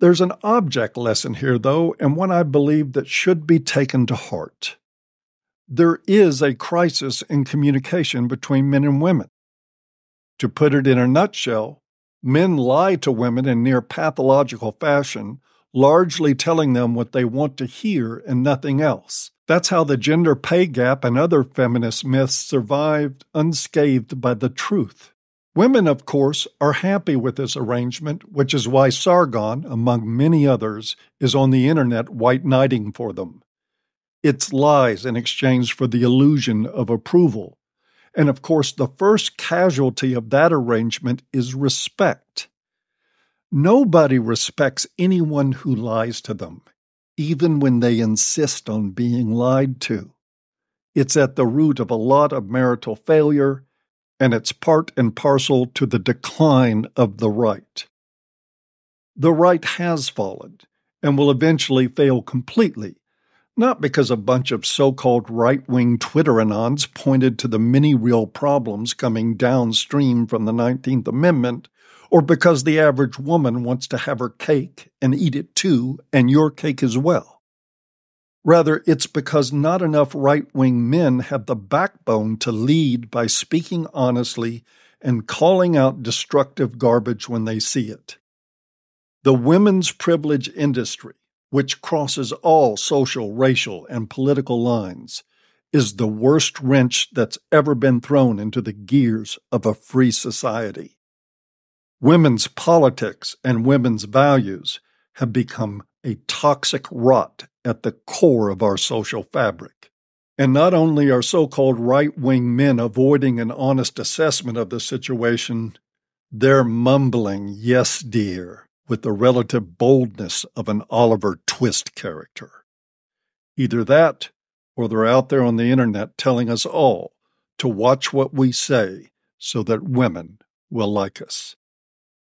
There's an object lesson here, though, and one I believe that should be taken to heart. There is a crisis in communication between men and women. To put it in a nutshell, men lie to women in near pathological fashion, largely telling them what they want to hear and nothing else. That's how the gender pay gap and other feminist myths survived unscathed by the truth. Women, of course, are happy with this arrangement, which is why Sargon, among many others, is on the internet white knighting for them. It's lies in exchange for the illusion of approval. And of course, the first casualty of that arrangement is respect. Nobody respects anyone who lies to them, even when they insist on being lied to. It's at the root of a lot of marital failure, and it's part and parcel to the decline of the right. The right has fallen, and will eventually fail completely. Not because a bunch of so-called right-wing Twitter anons pointed to the many real problems coming downstream from the 19th Amendment, or because the average woman wants to have her cake and eat it too, and your cake as well. Rather, it's because not enough right-wing men have the backbone to lead by speaking honestly and calling out destructive garbage when they see it. The women's privilege industry, which crosses all social, racial, and political lines, is the worst wrench that's ever been thrown into the gears of a free society. Women's politics and women's values have become a toxic rot at the core of our social fabric. And not only are so-called right-wing men avoiding an honest assessment of the situation, they're mumbling, "Yes, dear," with the relative boldness of an Oliver Twist character. Either that, or they're out there on the internet telling us all to watch what we say so that women will like us.